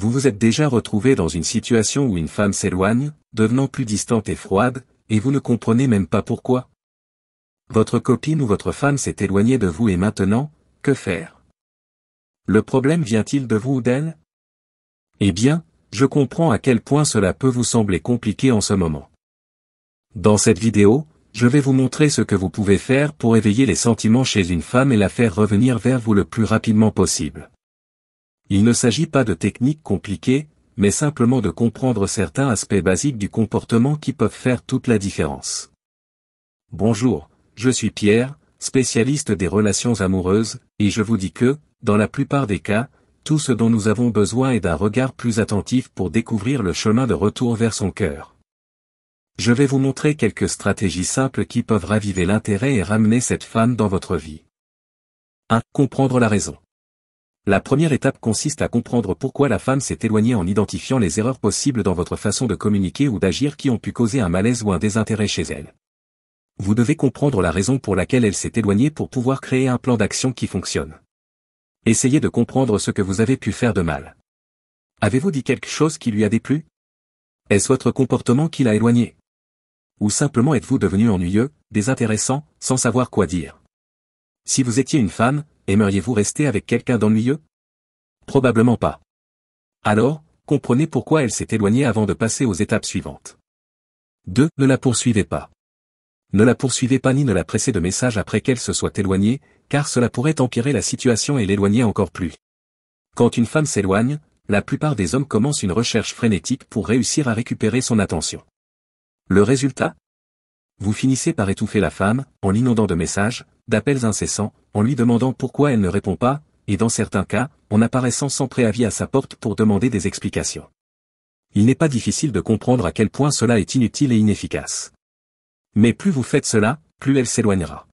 Vous vous êtes déjà retrouvé dans une situation où une femme s'éloigne, devenant plus distante et froide, et vous ne comprenez même pas pourquoi. Votre copine ou votre femme s'est éloignée de vous et maintenant, que faire? Le problème vient-il de vous ou d'elle? Eh bien, je comprends à quel point cela peut vous sembler compliqué en ce moment. Dans cette vidéo, je vais vous montrer ce que vous pouvez faire pour éveiller les sentiments chez une femme et la faire revenir vers vous le plus rapidement possible. Il ne s'agit pas de techniques compliquées, mais simplement de comprendre certains aspects basiques du comportement qui peuvent faire toute la différence. Bonjour, je suis Pierre, spécialiste des relations amoureuses, et je vous dis que, dans la plupart des cas, tout ce dont nous avons besoin est d'un regard plus attentif pour découvrir le chemin de retour vers son cœur. Je vais vous montrer quelques stratégies simples qui peuvent raviver l'intérêt et ramener cette femme dans votre vie. 1. Comprendre la raison. La première étape consiste à comprendre pourquoi la femme s'est éloignée en identifiant les erreurs possibles dans votre façon de communiquer ou d'agir qui ont pu causer un malaise ou un désintérêt chez elle. Vous devez comprendre la raison pour laquelle elle s'est éloignée pour pouvoir créer un plan d'action qui fonctionne. Essayez de comprendre ce que vous avez pu faire de mal. Avez-vous dit quelque chose qui lui a déplu? Est-ce votre comportement qui l'a éloignée? Ou simplement êtes-vous devenu ennuyeux, désintéressant, sans savoir quoi dire? Si vous étiez une femme, aimeriez-vous rester avec quelqu'un d'ennuyeux? Probablement pas. Alors, comprenez pourquoi elle s'est éloignée avant de passer aux étapes suivantes. 2. Ne la poursuivez pas. Ne la poursuivez pas ni ne la pressez de messages après qu'elle se soit éloignée, car cela pourrait empirer la situation et l'éloigner encore plus. Quand une femme s'éloigne, la plupart des hommes commencent une recherche frénétique pour réussir à récupérer son attention. Le résultat? Vous finissez par étouffer la femme, en l'inondant de messages, d'appels incessants, en lui demandant pourquoi elle ne répond pas, et dans certains cas, en apparaissant sans préavis à sa porte pour demander des explications. Il n'est pas difficile de comprendre à quel point cela est inutile et inefficace. Mais plus vous faites cela, plus elle s'éloignera.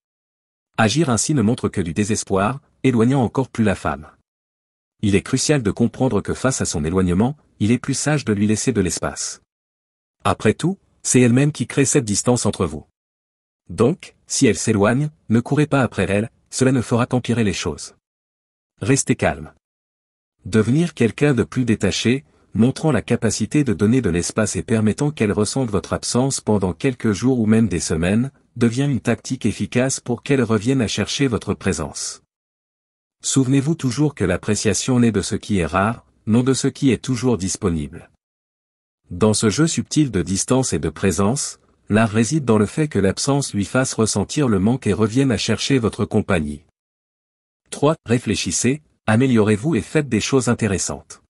Agir ainsi ne montre que du désespoir, éloignant encore plus la femme. Il est crucial de comprendre que face à son éloignement, il est plus sage de lui laisser de l'espace. Après tout, c'est elle-même qui crée cette distance entre vous. Donc, si elle s'éloigne, ne courez pas après elle, cela ne fera qu'empirer les choses. Restez calme. Devenir quelqu'un de plus détaché, montrant la capacité de donner de l'espace et permettant qu'elle ressente votre absence pendant quelques jours ou même des semaines, devient une tactique efficace pour qu'elle revienne à chercher votre présence. Souvenez-vous toujours que l'appréciation naît de ce qui est rare, non de ce qui est toujours disponible. Dans ce jeu subtil de distance et de présence, l'art réside dans le fait que l'absence lui fasse ressentir le manque et revienne à chercher votre compagnie. 3. Réfléchissez, améliorez-vous et faites des choses intéressantes.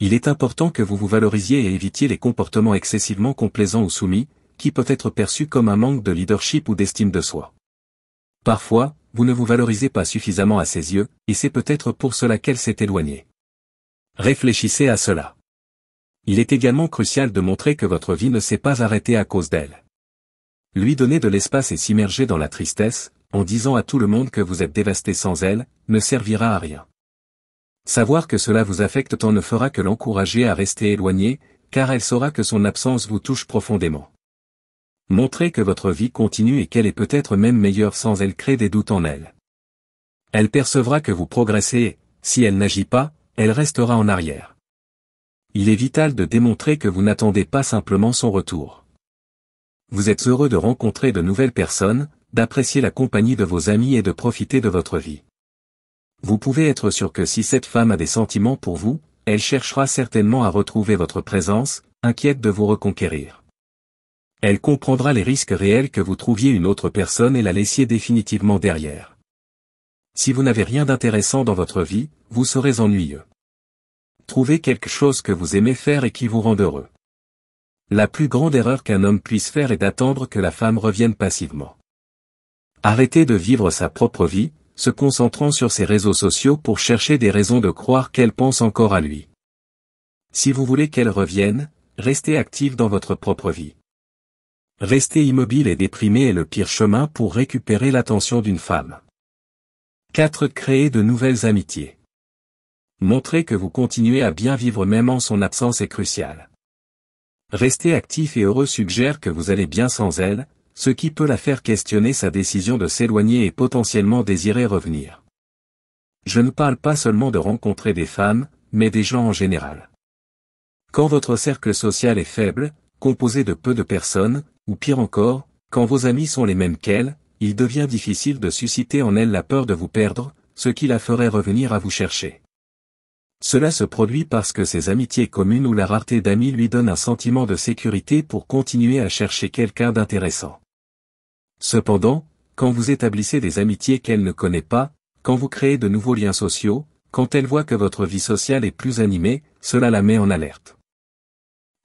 Il est important que vous vous valorisiez et évitiez les comportements excessivement complaisants ou soumis, qui peut être perçu comme un manque de leadership ou d'estime de soi. Parfois, vous ne vous valorisez pas suffisamment à ses yeux, et c'est peut-être pour cela qu'elle s'est éloignée. Réfléchissez à cela. Il est également crucial de montrer que votre vie ne s'est pas arrêtée à cause d'elle. Lui donner de l'espace et s'immerger dans la tristesse, en disant à tout le monde que vous êtes dévasté sans elle, ne servira à rien. Savoir que cela vous affecte tant ne fera que l'encourager à rester éloigné, car elle saura que son absence vous touche profondément. Montrer que votre vie continue et qu'elle est peut-être même meilleure sans elle crée des doutes en elle. Elle percevra que vous progressez et, si elle n'agit pas, elle restera en arrière. Il est vital de démontrer que vous n'attendez pas simplement son retour. Vous êtes heureux de rencontrer de nouvelles personnes, d'apprécier la compagnie de vos amis et de profiter de votre vie. Vous pouvez être sûr que si cette femme a des sentiments pour vous, elle cherchera certainement à retrouver votre présence, inquiète de vous reconquérir. Elle comprendra les risques réels que vous trouviez une autre personne et la laissiez définitivement derrière. Si vous n'avez rien d'intéressant dans votre vie, vous serez ennuyeux. Trouvez quelque chose que vous aimez faire et qui vous rende heureux. La plus grande erreur qu'un homme puisse faire est d'attendre que la femme revienne passivement. Arrêtez de vivre sa propre vie, se concentrant sur ses réseaux sociaux pour chercher des raisons de croire qu'elle pense encore à lui. Si vous voulez qu'elle revienne, restez actif dans votre propre vie. Rester immobile et déprimé est le pire chemin pour récupérer l'attention d'une femme. 4. Créer de nouvelles amitiés. Montrer que vous continuez à bien vivre même en son absence est crucial. Rester actif et heureux suggère que vous allez bien sans elle, ce qui peut la faire questionner sa décision de s'éloigner et potentiellement désirer revenir. Je ne parle pas seulement de rencontrer des femmes, mais des gens en général. Quand votre cercle social est faible, composé de peu de personnes, ou pire encore, quand vos amis sont les mêmes qu'elles, il devient difficile de susciter en elles la peur de vous perdre, ce qui la ferait revenir à vous chercher. Cela se produit parce que ces amitiés communes ou la rareté d'amis lui donnent un sentiment de sécurité pour continuer à chercher quelqu'un d'intéressant. Cependant, quand vous établissez des amitiés qu'elle ne connaît pas, quand vous créez de nouveaux liens sociaux, quand elle voit que votre vie sociale est plus animée, cela la met en alerte.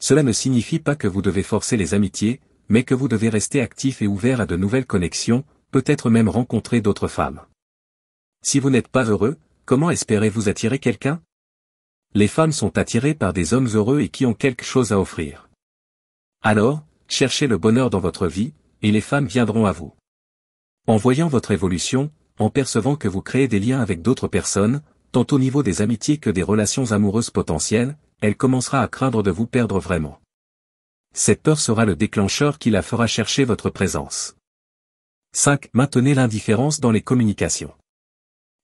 Cela ne signifie pas que vous devez forcer les amitiés, mais que vous devez rester actif et ouvert à de nouvelles connexions, peut-être même rencontrer d'autres femmes. Si vous n'êtes pas heureux, comment espérez-vous attirer quelqu'un ? Les femmes sont attirées par des hommes heureux et qui ont quelque chose à offrir. Alors, cherchez le bonheur dans votre vie, et les femmes viendront à vous. En voyant votre évolution, en percevant que vous créez des liens avec d'autres personnes, tant au niveau des amitiés que des relations amoureuses potentielles, elle commencera à craindre de vous perdre vraiment. Cette peur sera le déclencheur qui la fera chercher votre présence. 5. Maintenez l'indifférence dans les communications.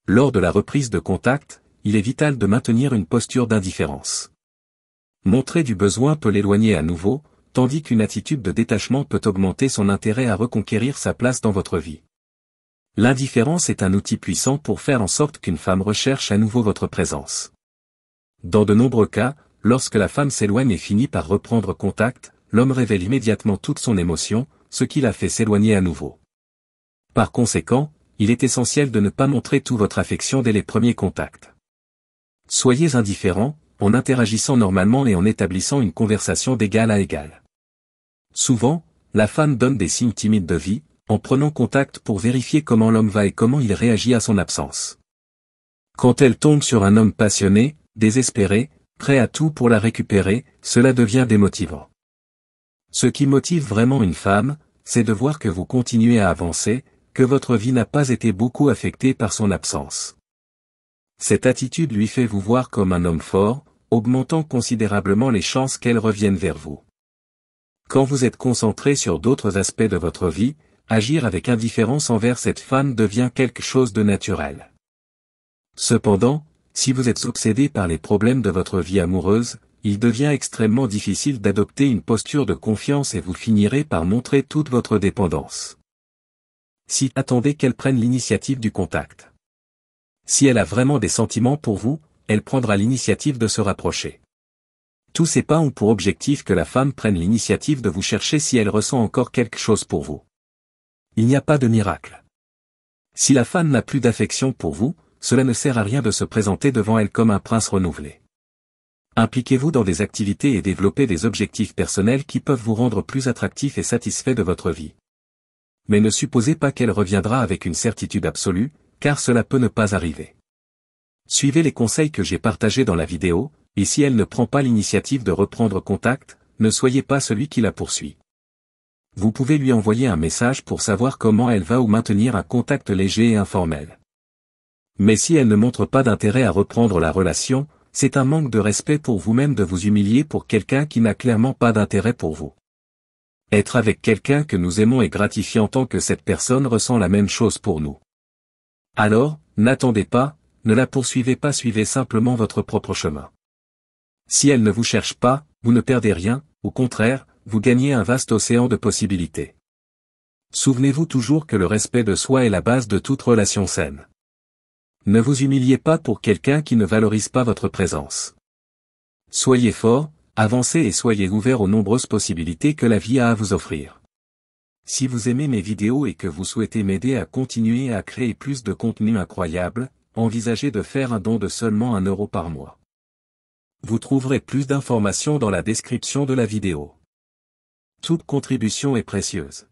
Lors de la reprise de contact, il est vital de maintenir une posture d'indifférence. Montrer du besoin peut l'éloigner à nouveau, tandis qu'une attitude de détachement peut augmenter son intérêt à reconquérir sa place dans votre vie. L'indifférence est un outil puissant pour faire en sorte qu'une femme recherche à nouveau votre présence. Dans de nombreux cas, lorsque la femme s'éloigne et finit par reprendre contact, l'homme révèle immédiatement toute son émotion, ce qui la fait s'éloigner à nouveau. Par conséquent, il est essentiel de ne pas montrer toute votre affection dès les premiers contacts. Soyez indifférent, en interagissant normalement et en établissant une conversation d'égal à égal. Souvent, la femme donne des signes timides de vie, en prenant contact pour vérifier comment l'homme va et comment il réagit à son absence. Quand elle tombe sur un homme passionné, désespéré, prêt à tout pour la récupérer, cela devient démotivant. Ce qui motive vraiment une femme, c'est de voir que vous continuez à avancer, que votre vie n'a pas été beaucoup affectée par son absence. Cette attitude lui fait vous voir comme un homme fort, augmentant considérablement les chances qu'elle revienne vers vous. Quand vous êtes concentré sur d'autres aspects de votre vie, agir avec indifférence envers cette femme devient quelque chose de naturel. Cependant, si vous êtes obsédé par les problèmes de votre vie amoureuse, il devient extrêmement difficile d'adopter une posture de confiance et vous finirez par montrer toute votre dépendance. Si attendez qu'elle prenne l'initiative du contact. Si elle a vraiment des sentiments pour vous, elle prendra l'initiative de se rapprocher. Tous ces pas ont pour objectif que la femme prenne l'initiative de vous chercher si elle ressent encore quelque chose pour vous. Il n'y a pas de miracle. Si la femme n'a plus d'affection pour vous, cela ne sert à rien de se présenter devant elle comme un prince renouvelé. Impliquez-vous dans des activités et développez des objectifs personnels qui peuvent vous rendre plus attractif et satisfait de votre vie. Mais ne supposez pas qu'elle reviendra avec une certitude absolue, car cela peut ne pas arriver. Suivez les conseils que j'ai partagés dans la vidéo, et si elle ne prend pas l'initiative de reprendre contact, ne soyez pas celui qui la poursuit. Vous pouvez lui envoyer un message pour savoir comment elle va ou maintenir un contact léger et informel. Mais si elle ne montre pas d'intérêt à reprendre la relation, c'est un manque de respect pour vous-même de vous humilier pour quelqu'un qui n'a clairement pas d'intérêt pour vous. Être avec quelqu'un que nous aimons est gratifiant tant que cette personne ressent la même chose pour nous. Alors, n'attendez pas, ne la poursuivez pas, suivez simplement votre propre chemin. Si elle ne vous cherche pas, vous ne perdez rien, au contraire, vous gagnez un vaste océan de possibilités. Souvenez-vous toujours que le respect de soi est la base de toute relation saine. Ne vous humiliez pas pour quelqu'un qui ne valorise pas votre présence. Soyez fort, avancez et soyez ouvert aux nombreuses possibilités que la vie a à vous offrir. Si vous aimez mes vidéos et que vous souhaitez m'aider à continuer à créer plus de contenu incroyable, envisagez de faire un don de seulement 1 € par mois. Vous trouverez plus d'informations dans la description de la vidéo. Toute contribution est précieuse.